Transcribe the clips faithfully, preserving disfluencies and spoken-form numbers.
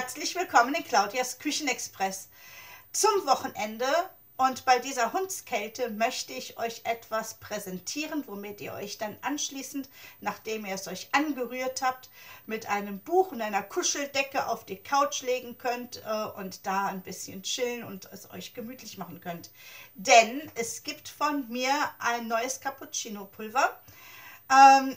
Herzlich willkommen in Claudias Küchenexpress zum Wochenende, und bei dieser Hundskälte möchte ich euch etwas präsentieren, womit ihr euch dann anschließend, nachdem ihr es euch angerührt habt, mit einem Buch und einer Kuscheldecke auf die Couch legen könnt und da ein bisschen chillen und es euch gemütlich machen könnt. Denn es gibt von mir ein neues Cappuccino-Pulver.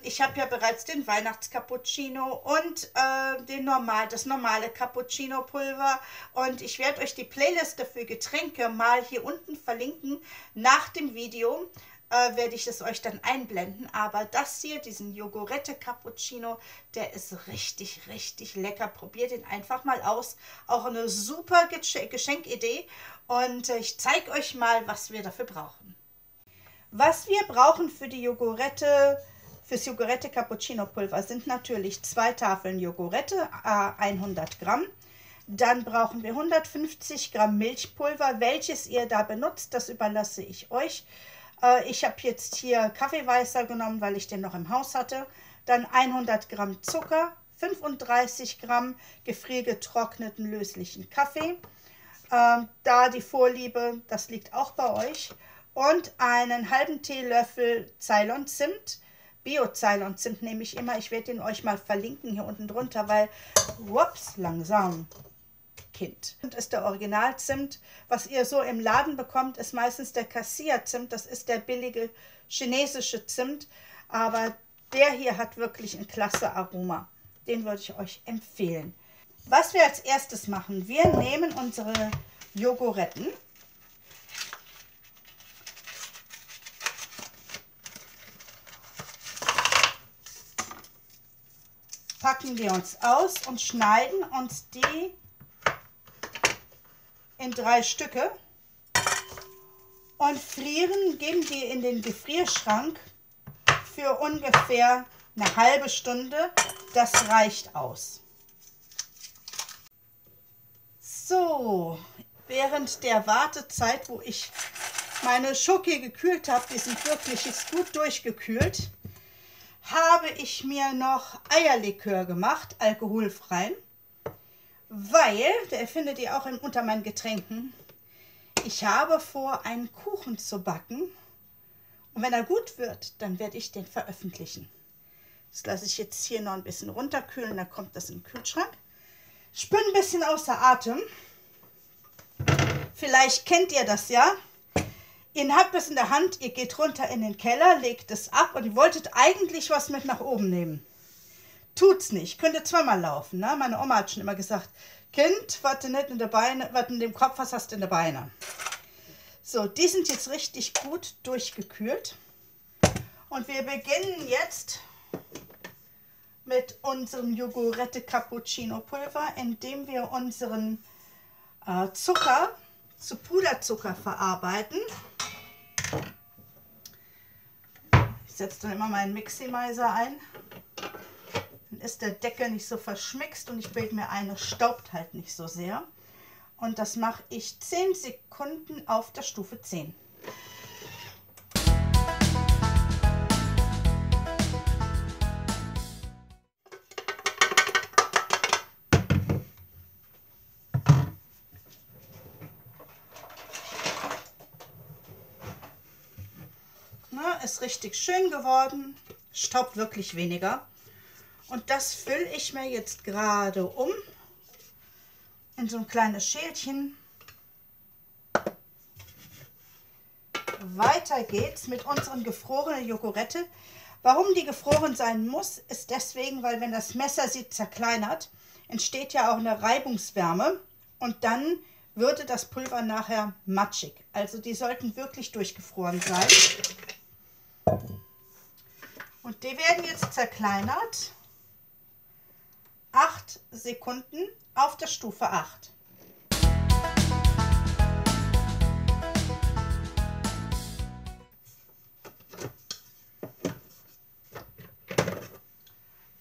Ich habe ja bereits den Weihnachtscappuccino und äh, den normal, das normale Cappuccino-Pulver, und ich werde euch die Playliste für Getränke mal hier unten verlinken. Nach dem Video äh, werde ich es euch dann einblenden, aber das hier, diesen Yogurette-Cappuccino, der ist richtig, richtig lecker. Probiert ihn einfach mal aus, auch eine super Geschenkidee, und äh, ich zeige euch mal, was wir dafür brauchen. Was wir brauchen für die Yogurette... Fürs Yogurette Cappuccino Pulver sind natürlich zwei Tafeln Yogurette, hundert Gramm. Dann brauchen wir hundertfünfzig Gramm Milchpulver. Welches ihr da benutzt, das überlasse ich euch. Ich habe jetzt hier Kaffeeweißer genommen, weil ich den noch im Haus hatte. Dann hundert Gramm Zucker, fünfunddreißig Gramm gefriergetrockneten löslichen Kaffee. Da die Vorliebe, das liegt auch bei euch. Und einen halben Teelöffel Ceylon-Zimt. Bio-Ceylon-Zimt nehme ich immer. Ich werde den euch mal verlinken hier unten drunter, weil, whoops, langsam, Kind. Das ist der Original-Zimt. Was ihr so im Laden bekommt, ist meistens der Cassia-Zimt. Das ist der billige chinesische Zimt. Aber der hier hat wirklich ein klasse Aroma. Den würde ich euch empfehlen. Was wir als erstes machen, wir nehmen unsere Yogurette. Packen wir uns aus und schneiden uns die in drei Stücke und frieren, geben die in den Gefrierschrank für ungefähr eine halbe Stunde. Das reicht aus. So, während der Wartezeit, wo ich meine Schoki gekühlt habe, die sind wirklich ist gut durchgekühlt, habe ich mir noch Eierlikör gemacht, alkoholfreien, weil, der findet ihr auch unter meinen Getränken, ich habe vor, einen Kuchen zu backen, und wenn er gut wird, dann werde ich den veröffentlichen. Das lasse ich jetzt hier noch ein bisschen runterkühlen, dann kommt das in den Kühlschrank. Ich bin ein bisschen außer Atem, vielleicht kennt ihr das ja. Ihr habt es in der Hand, ihr geht runter in den Keller, legt es ab und ihr wolltet eigentlich was mit nach oben nehmen. Tut's nicht, könnt ihr zweimal laufen. Ne? Meine Oma hat schon immer gesagt, Kind, was du nicht in der Beine, was in dem Kopf hast, hast du in der Beine. So, die sind jetzt richtig gut durchgekühlt. Und wir beginnen jetzt mit unserem Yogurette Cappuccino Pulver, indem wir unseren äh, Zucker zu Puderzucker verarbeiten. Ich setze dann immer meinen Miximizer ein. Dann ist der Deckel nicht so verschmixt und ich bilde mir ein, es staubt halt nicht so sehr. Und das mache ich zehn Sekunden auf der Stufe zehn. Ist richtig schön geworden, staubt wirklich weniger, und das fülle ich mir jetzt gerade um in so ein kleines Schälchen. Weiter geht's mit unseren gefrorenen Yogurette. Warum die gefroren sein muss, ist deswegen, weil wenn das Messer sie zerkleinert, entsteht ja auch eine Reibungswärme und dann würde das Pulver nachher matschig. Also die sollten wirklich durchgefroren sein. Und die werden jetzt zerkleinert. acht Sekunden auf der Stufe acht.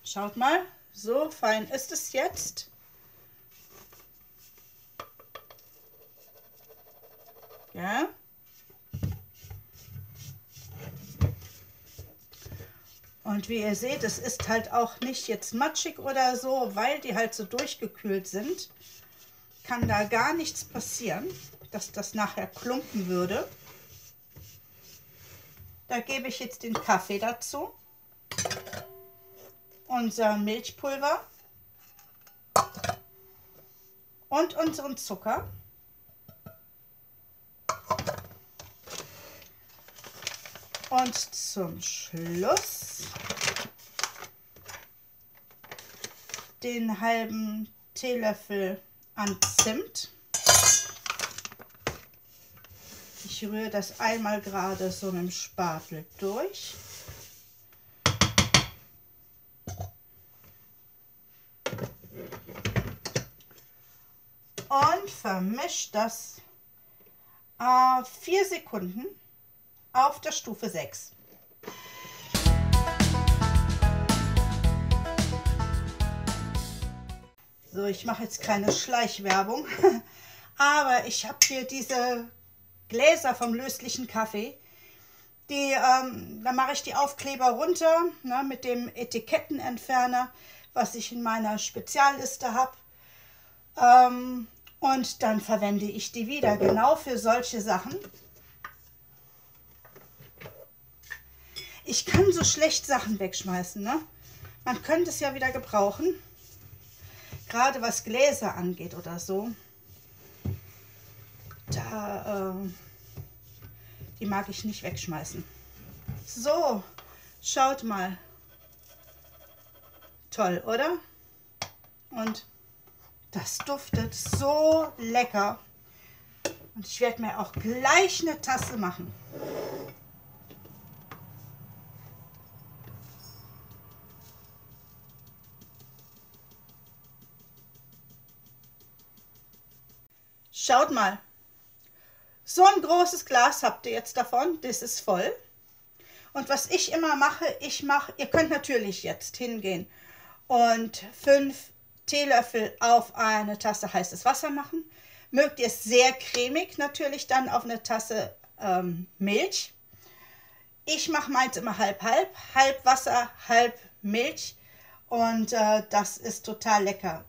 Schaut mal, so fein ist es jetzt. Ja. Und wie ihr seht, es ist halt auch nicht jetzt matschig oder so, weil die halt so durchgekühlt sind. Kann da gar nichts passieren, dass das nachher klumpen würde. Da gebe ich jetzt den Kaffee dazu. Unser Milchpulver. Und unseren Zucker. Und zum Schluss den halben Teelöffel an Zimt. Ich rühre das einmal gerade so mit dem Spatel durch. Und vermische das äh, vier Sekunden. Auf der Stufe sechs. So, ich mache jetzt keine Schleichwerbung, aber ich habe hier diese Gläser vom löslichen Kaffee. Die, ähm, da mache ich die Aufkleber runter, ne, mit dem Etikettenentferner, was ich in meiner Spezialliste habe. Ähm, und dann verwende ich die wieder genau für solche Sachen. Ich kann so schlecht Sachen wegschmeißen, ne? Man könnte es ja wieder gebrauchen, gerade was Gläser angeht oder so. Da, äh, die mag ich nicht wegschmeißen. So, schaut mal. Toll, oder? Und das duftet so lecker. Und ich werde mir auch gleich eine Tasse machen. Schaut mal, so ein großes Glas habt ihr jetzt davon, das ist voll. Und was ich immer mache, ich mache, ihr könnt natürlich jetzt hingehen und fünf Teelöffel auf eine Tasse heißes Wasser machen. Mögt ihr es sehr cremig, natürlich dann auf eine Tasse ähm, Milch. Ich mache meins immer halb-halb, halb Wasser, halb Milch und äh, das ist total lecker.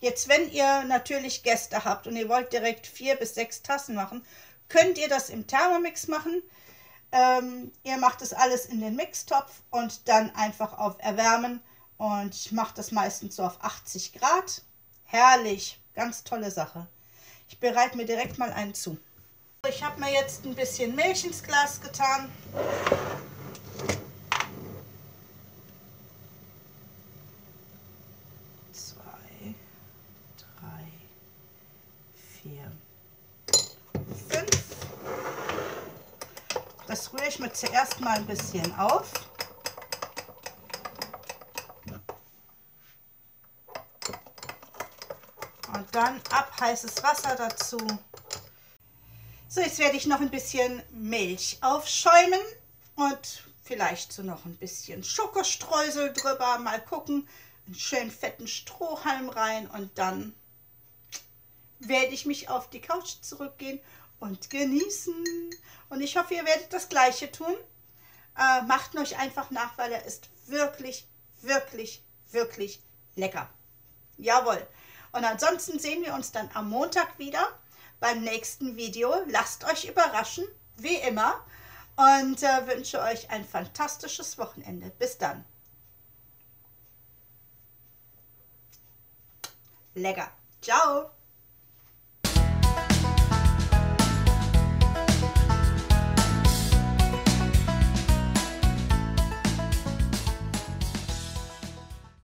Jetzt, wenn ihr natürlich Gäste habt und ihr wollt direkt vier bis sechs Tassen machen, könnt ihr das im Thermomix machen. Ähm, ihr macht das alles in den Mixtopf und dann einfach auf Erwärmen. Und ich mache das meistens so auf achtzig Grad. Herrlich, ganz tolle Sache. Ich bereite mir direkt mal einen zu. Ich habe mir jetzt ein bisschen Milch ins Glas getan. Das rühre ich mir zuerst mal ein bisschen auf. Und dann ab heißes Wasser dazu. So, jetzt werde ich noch ein bisschen Milch aufschäumen und vielleicht so noch ein bisschen Schokostreusel drüber. Mal gucken, einen schönen fetten Strohhalm rein und dann werde ich mich auf die Couch zurückgehen und genießen. Und ich hoffe, ihr werdet das Gleiche tun. Äh, macht euch einfach nach, weil er ist wirklich, wirklich, wirklich lecker. Jawohl. Und ansonsten sehen wir uns dann am Montag wieder beim nächsten Video. Lasst euch überraschen, wie immer. Und äh, wünsche euch ein fantastisches Wochenende. Bis dann. Lecker. Ciao.